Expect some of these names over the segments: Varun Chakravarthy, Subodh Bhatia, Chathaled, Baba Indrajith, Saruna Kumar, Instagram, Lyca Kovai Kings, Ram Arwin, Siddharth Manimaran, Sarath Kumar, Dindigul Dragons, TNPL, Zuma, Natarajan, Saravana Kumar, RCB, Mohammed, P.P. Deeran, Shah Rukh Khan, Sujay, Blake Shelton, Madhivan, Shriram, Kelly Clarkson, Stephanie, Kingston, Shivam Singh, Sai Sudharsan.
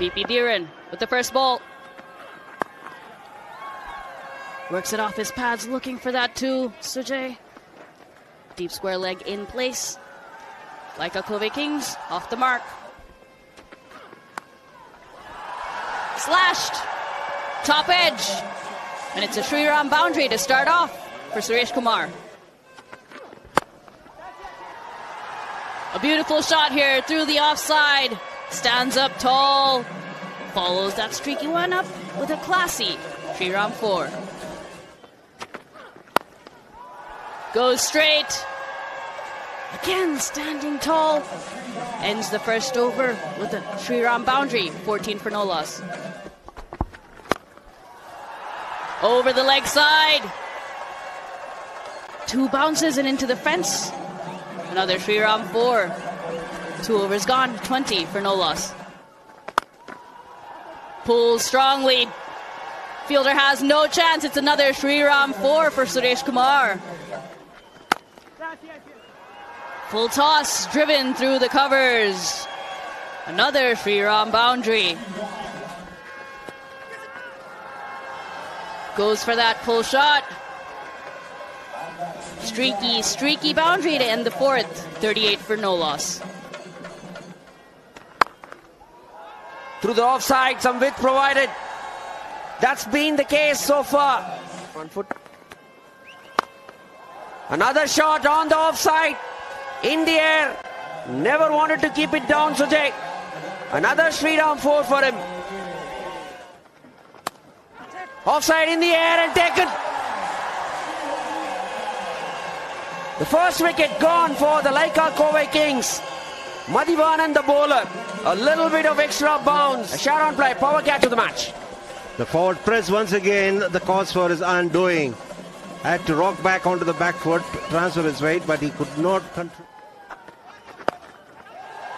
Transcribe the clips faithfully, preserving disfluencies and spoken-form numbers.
P P. Deeran with the first ball. Works it off his pads, looking for that too. Sujay. Deep square leg in place. Lyca Kovai Kings off the mark. Slashed. Top edge. And it's a Shriram boundary to start off for Suresh Kumar. A beautiful shot here through the offside. Stands up tall. Follows that streaky one up with a classy Shriram four. Goes straight. Again, standing tall. Ends the first over with a Shriram boundary. fourteen for no loss. Over the leg side. Two bounces and into the fence. Another Shriram four. Two overs gone. twenty for no loss. Pulls strongly. Fielder has no chance. It's another Shriram four for Suresh Kumar. Full toss, driven through the covers. Another Shriram boundary. Goes for that full shot. Streaky, streaky boundary to end the fourth. thirty-eight for no loss. Through the offside, some width provided. That's been the case so far. One foot. Another shot on the offside. In the air, never wanted to keep it down, Sujay. Another Shriram four for him. Offside in the air and taken. The first wicket gone for the Lyca Kovai Kings. Madhivan and the bowler. A little bit of extra bounce. A shot on play, power catch of the match. The forward press once again, the cause for his undoing. Had to rock back onto the back foot, transfer his weight, but he could not control.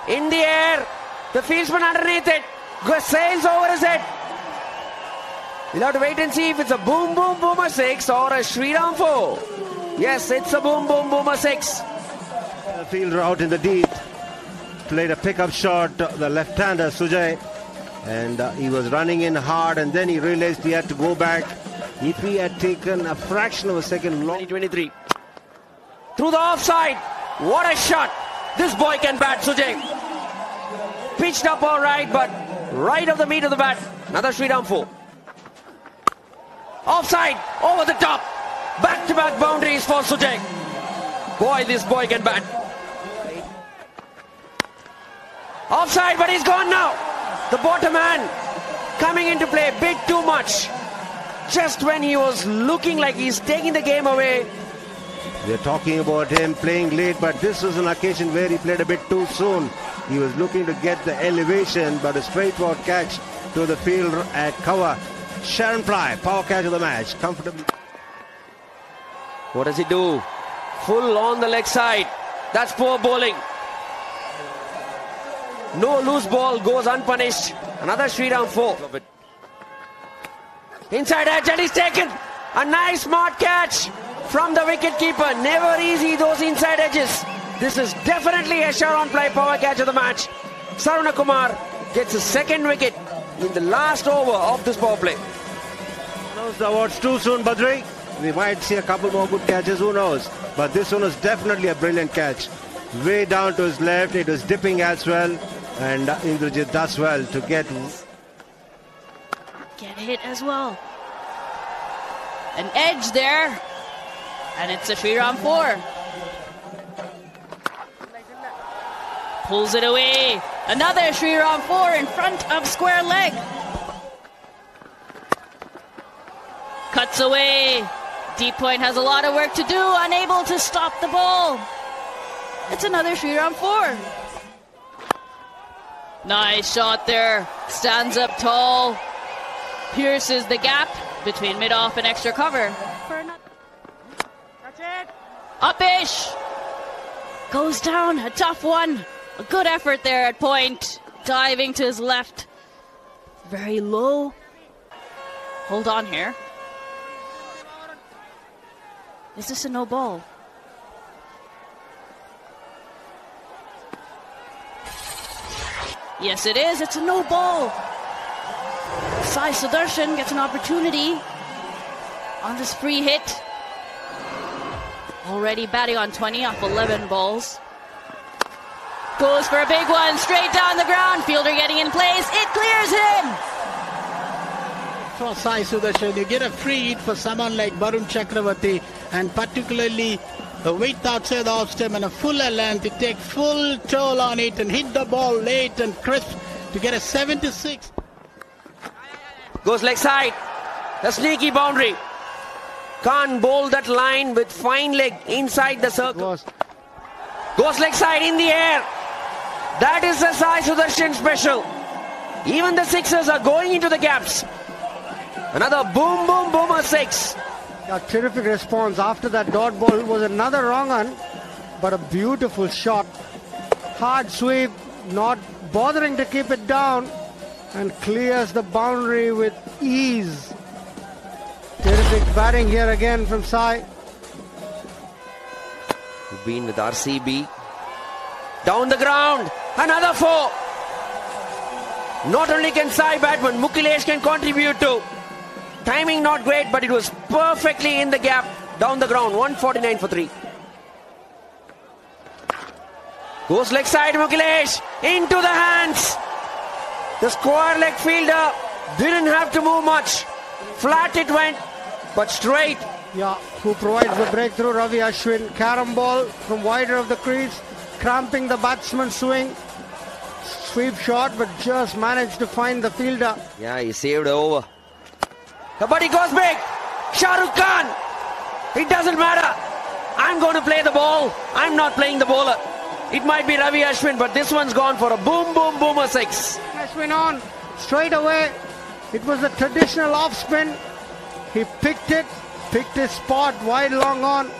In the air, the fieldsman underneath it, sails over his head. We'll have to wait and see if it's a boom, boom, boomer six or a Shriram four. Yes, it's a boom, boom, boomer six. The fielder out in the deep, played a pickup shot, the left-hander Sujay, and uh, he was running in hard, and then he realized he had to go back. If he had taken a fraction of a second long. twenty-three. Through the offside. What a shot. This boy can bat, Sujay. Pitched up all right, but right of the meat of the bat. Another Shriram four. Offside. Over the top. Back-to-back boundaries for Sujay. Boy, this boy can bat. Offside, but he's gone now. The bottom hand coming into play a bit too much. Just when he was looking like he's taking the game away. They're talking about him playing late, but this was an occasion where he played a bit too soon. He was looking to get the elevation, but a straightforward catch to the field at cover. Sharon Ply, power catch of the match, comfortably. What does he do? Full on the leg side. That's poor bowling. No loose ball goes unpunished. Another Shriram four. Inside edge and he's taken. A nice smart catch from the wicketkeeper. Never easy, those inside edges. This is definitely a shot on play power catch of the match. Saruna Kumar gets his second wicket in the last over of this power play. Knows the awards too soon, Badri. We might see a couple more good catches, who knows. But this one was definitely a brilliant catch. Way down to his left, it was dipping as well. And Indrajith does well to get... Get hit as well. An edge there. And it's a Shriram four. Pulls it away. Another Shriram four in front of square leg. Cuts away. Deep point has a lot of work to do. Unable to stop the ball. It's another Shriram four. Nice shot there. Stands up tall. Pierces the gap between mid-off and extra cover. That's it. Up-ish. Goes down. A tough one. A good effort there at point. Diving to his left. Very low. Hold on here. Is this a no ball? Yes, it is. It's a no ball. Sai Sudharsan gets an opportunity on this free hit. Already batting on twenty off eleven balls. Goes for a big one, straight down the ground. Fielder getting in place, it clears him! For Sai Sudharsan, you get a free hit for someone like Varun Chakravarthy, and particularly the width outside the off stem and a fuller length. You take full toll on it and hit the ball late and crisp to get a seventy-six. Goes leg side, the sneaky boundary. Can't bowl that line with fine leg inside the circle. Goes, Goes leg side in the air. That is the Sai Sudharsan special. Even the sixes are going into the gaps. Another boom, boom, boomer six. A terrific response after that dot ball. It was another wrong one, but a beautiful shot. Hard sweep, not bothering to keep it down, and clears the boundary with ease. Terrific batting here again from Sai. We've been with R C B. Down the ground, another four. Not only can Sai bat, but Mukilesh can contribute too. Timing not great, but it was perfectly in the gap. Down the ground, one forty-nine for three. Goes leg side, Mukilesh, into the hands. The square leg fielder didn't have to move much. Flat it went, but straight. Yeah, who provides the breakthrough? Ravi Ashwin, carom ball from wider of the crease, cramping the batsman's swing. Sweep shot, but just managed to find the fielder. Yeah, he saved over. But he goes big. Shah Rukh Khan. It doesn't matter. I'm going to play the ball. I'm not playing the bowler. It might be Ravi Ashwin, but this one's gone for a boom, boom, boomer six. Ashwin on straight away. It was a traditional off spin. He picked it, picked his spot, wide long on.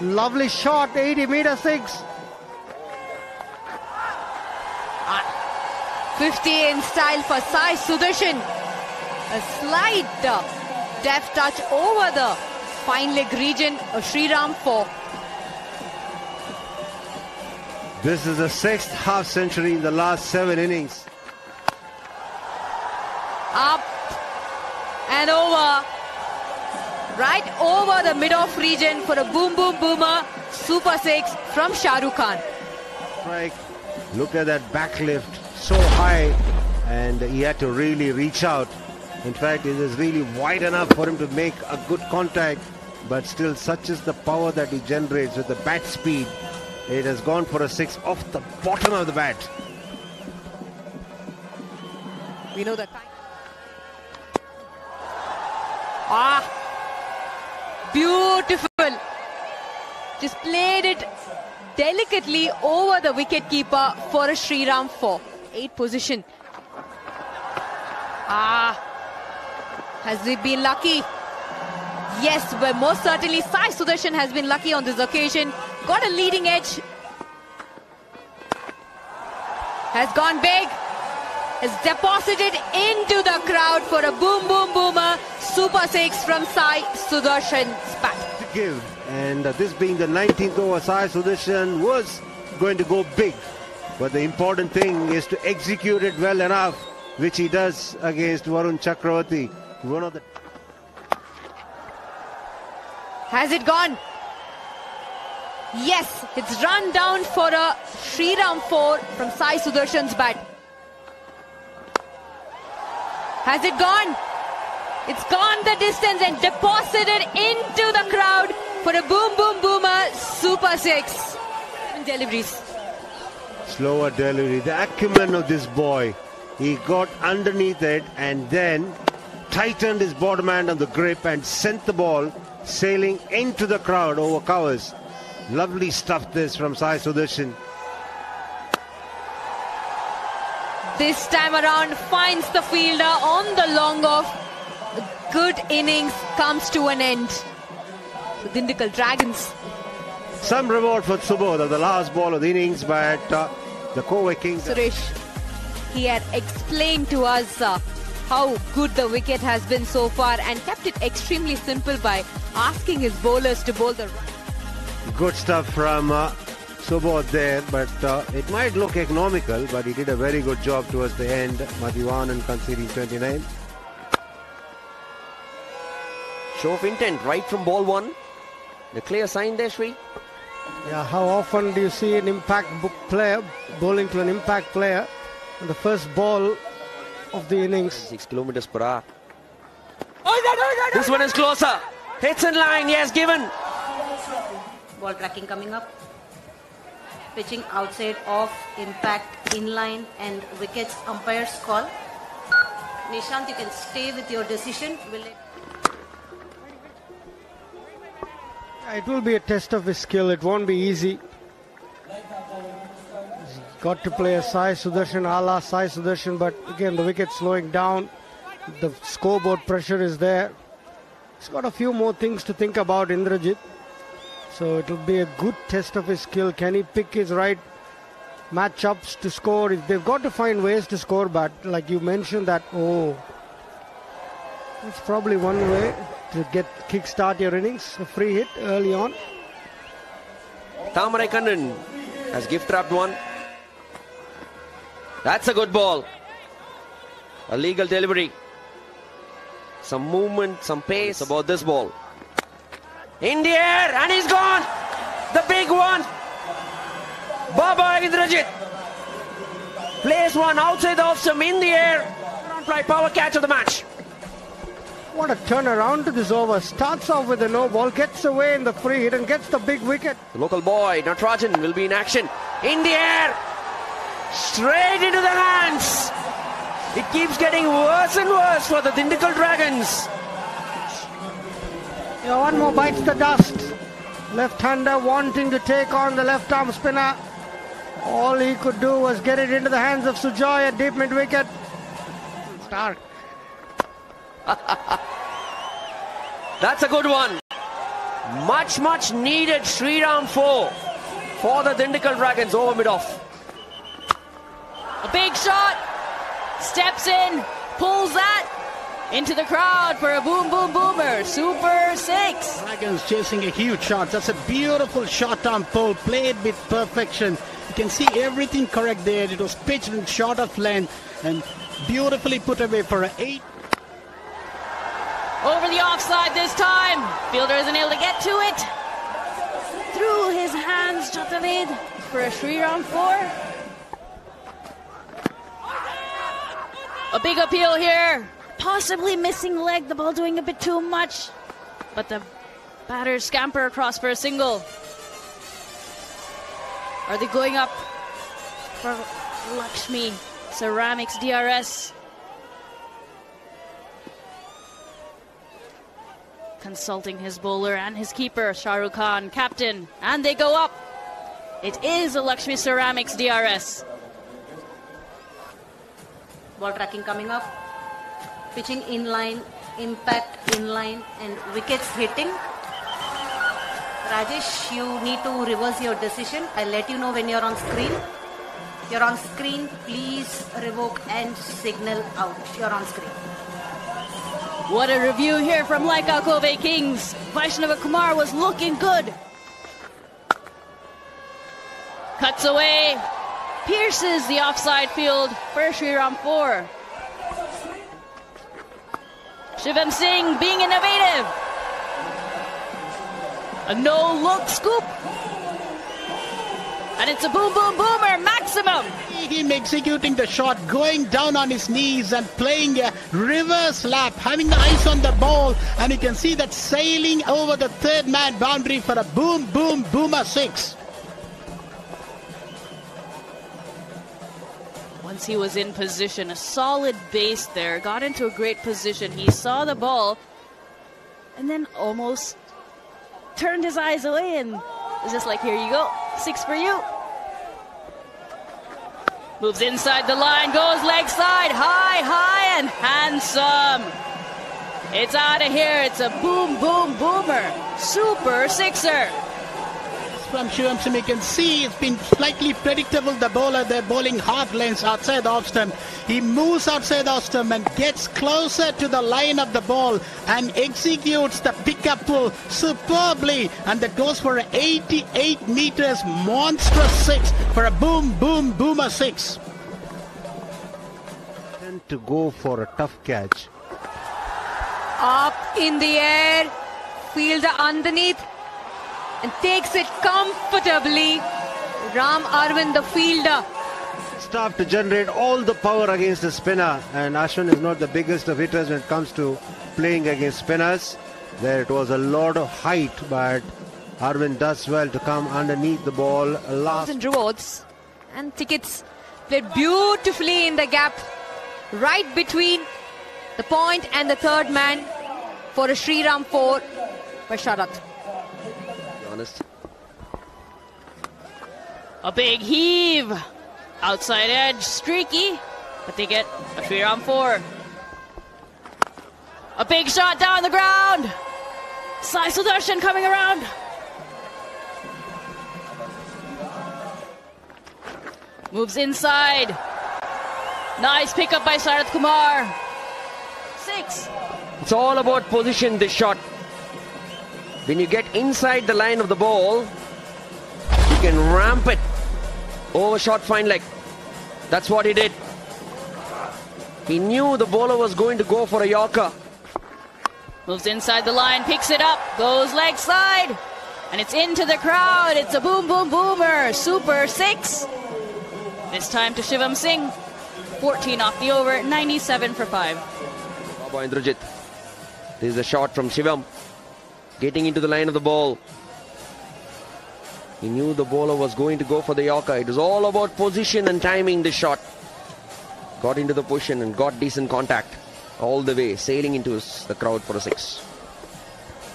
Lovely shot, eighty meter six. fifty in style for Sai Sudharsan. A slight deft touch over the fine leg region of Sriram four. This is the sixth half century in the last seven innings. Up and over. Right over the mid-off region for a boom boom boomer. Super six from Shah Rukh Khan. Strike. Look at that back lift. So high. And he had to really reach out. In fact, it is really wide enough for him to make a good contact, but still such is the power that he generates with the bat speed. It has gone for a six off the bottom of the bat. We know that. Ah, beautiful. Just played it delicately over the wicketkeeper for a Sriram four. Eight position. Ah. Has he been lucky? Yes, but most certainly Sai Sudharsan has been lucky on this occasion. Got a leading edge. Has gone big. Is deposited into the crowd for a boom, boom, boomer. Super six from Sai Sudharsan. Give. And uh, this being the nineteenth over, Sai Sudharsan was going to go big. But the important thing is to execute it well enough, which he does against Varun Chakravarthy. One of the... Has it gone? Yes, it's run down for a Sriram four from Sai Sudharsan's bat. Has it gone? It's gone the distance and deposited into the crowd for a boom boom boomer super six. Deliveries. Slower delivery. The acumen of this boy. He got underneath it and then tightened his bottom hand on the grip and sent the ball sailing into the crowd over covers. Lovely stuff this from Sai Sudharsan. This time around finds the fielder on the long off. A good innings comes to an end. The Dindigul Dragons. Some reward for Subodh of the last ball of the innings, but uh, the Kovai Kings. Suresh, he had explained to us uh, how good the wicket has been so far and kept it extremely simple by asking his bowlers to bowl the run. Good stuff from uh, Subodh there, but uh, it might look economical, but he did a very good job towards the end. Madhivan and conceding twenty-nine. Show of intent right from ball one. The clear sign there, Sri. Yeah, how often do you see an impact player bowling to an impact player on the first ball of the innings? six kilometers per hour. This one is closer. Hits in line, yes, given. Ball tracking coming up. Pitching outside of impact, in line, and wickets, umpire's call. Nishant, you can stay with your decision. Will it... it will be a test of his skill. It won't be easy. He's got to play a Sai Sudharsan, a la Sai Sudharsan, but again, the wicket slowing down. The scoreboard pressure is there. He's got a few more things to think about, Indrajith. So it will be a good test of his skill. Can he pick his right matchups to score? They've got to find ways to score, but like you mentioned that, oh, it's probably one way to get kickstart your innings. A free hit early on. Tamaraikannan has gift-trapped one. That's a good ball. A legal delivery. Some movement, some pace about this ball. In the air, and he's gone. The big one. Baba Indrajith plays one outside the off stump in the air. Fly power catch of the match. What a turnaround to this over. Starts off with a no ball, gets away in the free hit and gets the big wicket. The local boy, Natarajan, will be in action. In the air. Straight into the hands. It keeps getting worse and worse for the Dindigul Dragons. Yeah, one more bites the dust. Left-hander wanting to take on the left-arm spinner. All he could do was get it into the hands of Sujoy at deep mid-wicket. Stark. That's a good one. Much, much needed Sriram four for the Dindigul Dragons over mid-off. A big shot. Steps in. Pulls that. Into the crowd for a boom, boom, boomer. Super six. Dragons chasing a huge shot. That's a beautiful short-arm pull, played with perfection. You can see everything correct there. It was pitched and short of length and beautifully put away for an eight. Over the offside this time. Fielder isn't able to get to it. Through his hands, Chathaled for a Sriram four. A big appeal here. Possibly missing leg, the ball doing a bit too much. But the batters scamper across for a single. Are they going up for Lakshmi Ceramics D R S? Consulting his bowler and his keeper, Shah Rukh Khan, captain. And they go up. It is a Lakshmi Ceramics D R S. Ball tracking coming up. Pitching in line, impact in line, and wickets hitting. Rajesh, you need to reverse your decision. I'll let you know when you're on screen. You're on screen, please revoke and signal out. You're on screen. What a review here from Lyca Kovai Kings. Vaishnav Kumar was looking good. Cuts away, pierces the offside field for Sriram four. Shivam Singh being innovative. A no-look scoop. And it's a boom-boom-boomer maximum. Him executing the shot, going down on his knees and playing a reverse lap, having the eyes on the ball. And you can see that sailing over the third-man boundary for a boom-boom-boomer six. Once he was in position, a solid base there, got into a great position. He saw the ball and then almost turned his eyes away and was just like, here you go, six for you. Moves inside the line, goes leg side, high, high and handsome. It's out of here. It's a boom, boom, boomer, super sixer. From Shivam Singh, you can see it's been slightly predictable. The bowler, they're bowling hard lengths outside the off stump. He moves outside the off stump and gets closer to the line of the ball and executes the pickup pull superbly. And that goes for an eighty-eight meters monstrous six for a boom, boom, boomer six. And to go for a tough catch. up in the air, fields are underneath and takes it comfortably. Ram Arwin, the fielder. Staff to generate all the power against the spinner, and Ashwin is not the biggest of hitters when it comes to playing against spinners. There it was a lot of height, but Arwin does well to come underneath the ball. Last and rewards and tickets played beautifully in the gap right between the point and the third man for a Shri Ram four by Sharath. Be honest. A big heave. Outside edge, streaky, but they get a Shri Ram four. A big shot down the ground. Sai Sudharsan coming around. Moves inside. Nice pickup by Sarath Kumar. Six. It's all about position, this shot. When you get inside the line of the ball, you can ramp it. Overshot fine leg. That's what he did. He knew the bowler was going to go for a Yorker. Moves inside the line, picks it up, goes leg side. And it's into the crowd. It's a boom, boom, boomer. Super six. This time to Shivam Singh. fourteen off the over, ninety-seven for five. Baba Indrajith. This is a shot from Shivam. Getting into the line of the ball. He knew the bowler was going to go for the Yorker. It was all about position and timing the shot. Got into the position and got decent contact all the way, sailing into his, the crowd for a six.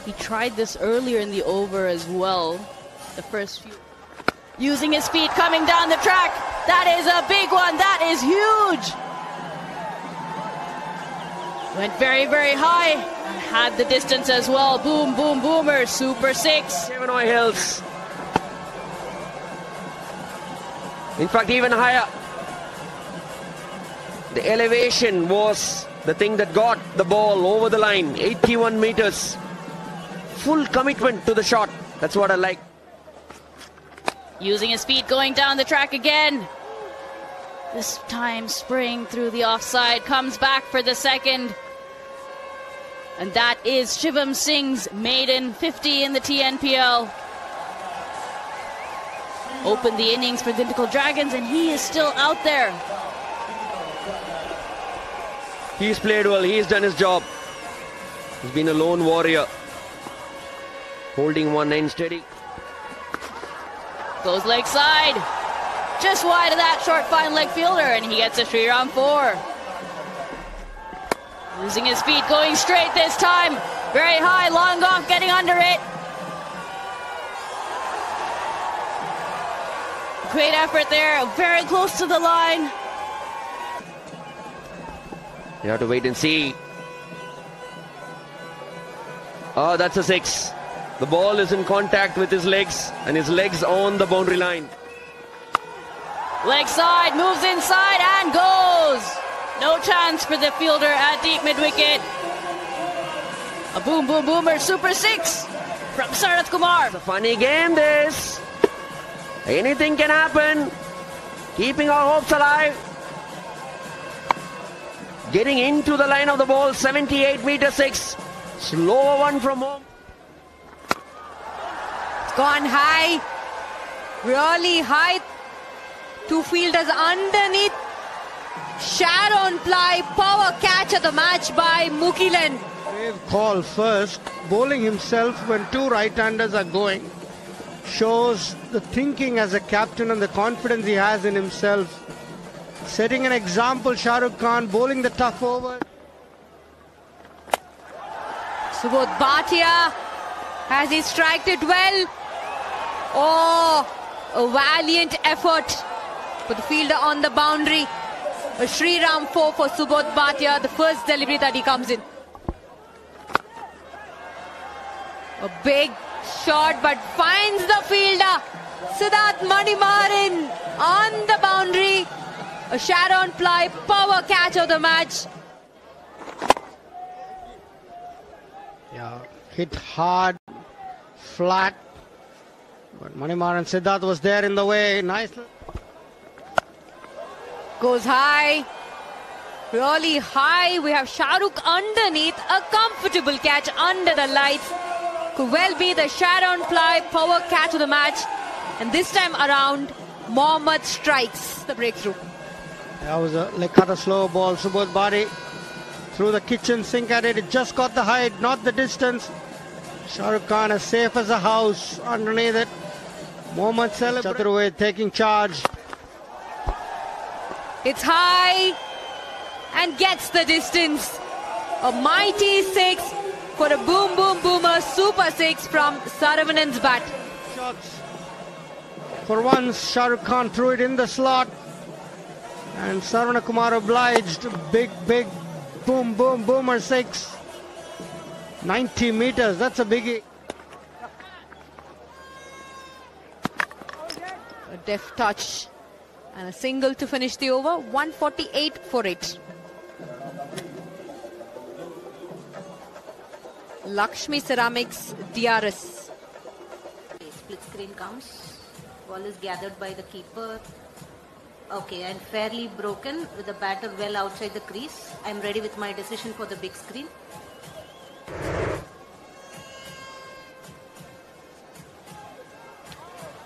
He tried this earlier in the over as well. The first few. Using his feet, coming down the track. That is a big one. That is huge. Went very, very high. And had the distance as well. Boom, boom, boomer. Super six. Gemini Hills. In fact, even higher. The elevation was the thing that got the ball over the line. eighty-one meters. Full commitment to the shot. That's what I like. Using his feet, going down the track again. This time, spring through the offside. Comes back for the second. And that is Shivam Singh's maiden fifty in the T N P L. Open the innings for Dindigul Dragons, and he is still out there. He's played well. He's done his job. He's been a lone warrior. Holding one end steady. Goes leg side. Just wide of that short fine leg fielder, and he gets a Shri Ram four. Losing his feet, going straight this time. Very high, long off, getting under it. Great effort there, very close to the line. You have to wait and see. Oh, that's a six. The ball is in contact with his legs, and his legs on the boundary line. Leg side, moves inside and goes. No chance for the fielder at deep mid-wicket. A boom, boom, boomer, super six from Sarath Kumar. It's a funny game, this. Anything can happen. Keeping our hopes alive. Getting into the line of the ball, seventy-eight meter six. Slower one from home. It's gone high. Really high. Two fielders underneath. Sharon Ply, power catch of the match by Mukilesh. Brave call first. Bowling himself when two right-handers are going. Shows the thinking as a captain and the confidence he has in himself. Setting an example, Shah Rukh Khan bowling the tough over. Subodh Bhatia, has he striked it well? Oh, a valiant effort for the fielder on the boundary. A Shri Ram four for Subodh Bhatia, the first delivery that he comes in. A big shot, but finds the fielder, Siddharth Manimaran, on the boundary. A Sharon Ply power catch of the match. Yeah, hit hard, flat, but Manimaran, Siddharth was there in the way. Nice. Goes high, really high. We have Shah Rukh underneath, a comfortable catch under the lights. Could well be the Sharon Fly power catch of the match. And this time around, Mohammed strikes the breakthrough. That was a, like cut a slow ball. Subodh Bhatia threw the kitchen sink at it. It just got the height, not the distance. Shah Rukh Khan as safe as a house underneath it. Mohammed celebrating. Chaturvedi taking charge. It's high and gets the distance. A mighty six for a boom, boom, boomer super six from Saravanan's bat. Shots. For once, Shah Rukh Khan threw it in the slot. And Saravana Kumar obliged. Big, big boom, boom, boomer six. ninety meters, that's a biggie. A deft touch. And a single to finish the over. one forty-eight for it. Lakshmi Ceramics D R S. Split screen comes. Ball is gathered by the keeper. Okay, and fairly broken with the batter well outside the crease. I'm ready with my decision for the big screen.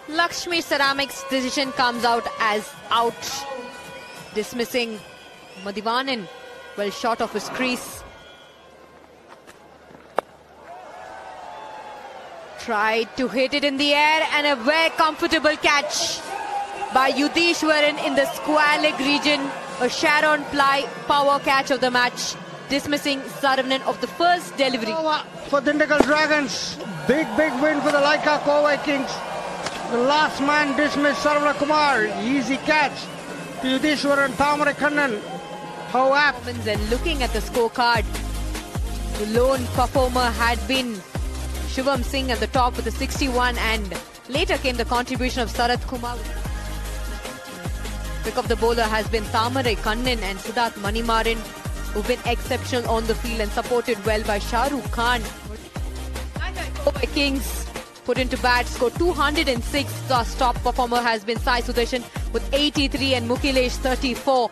Lakshmi Ceramics decision comes out as out, dismissing Madhivan, well short of his crease. Tried to hit it in the air, and a very comfortable catch by Yudhishwaran in the square leg region. A Sharon Ply power catch of the match, dismissing Saravanan of the first delivery. For Dindigul Dragons, big, big win for the Lyca Kovai Kings. The last man dismissed Saravana Kumar. Easy catch to Yudhishwaran and Tamaraikannan. How apt. And looking at the scorecard, the lone performer had been Shivam Singh at the top with a sixty-one, and later came the contribution of Sarath Kumar. Pick of the bowler has been Tamaraikannan and Siddharth Manimaran, who've been exceptional on the field and supported well by Shah Rukh Khan. Over Kings. Put into bat, scored two hundred six. The top performer has been Sai Sudharsan with eighty-three and Mukilesh thirty-four.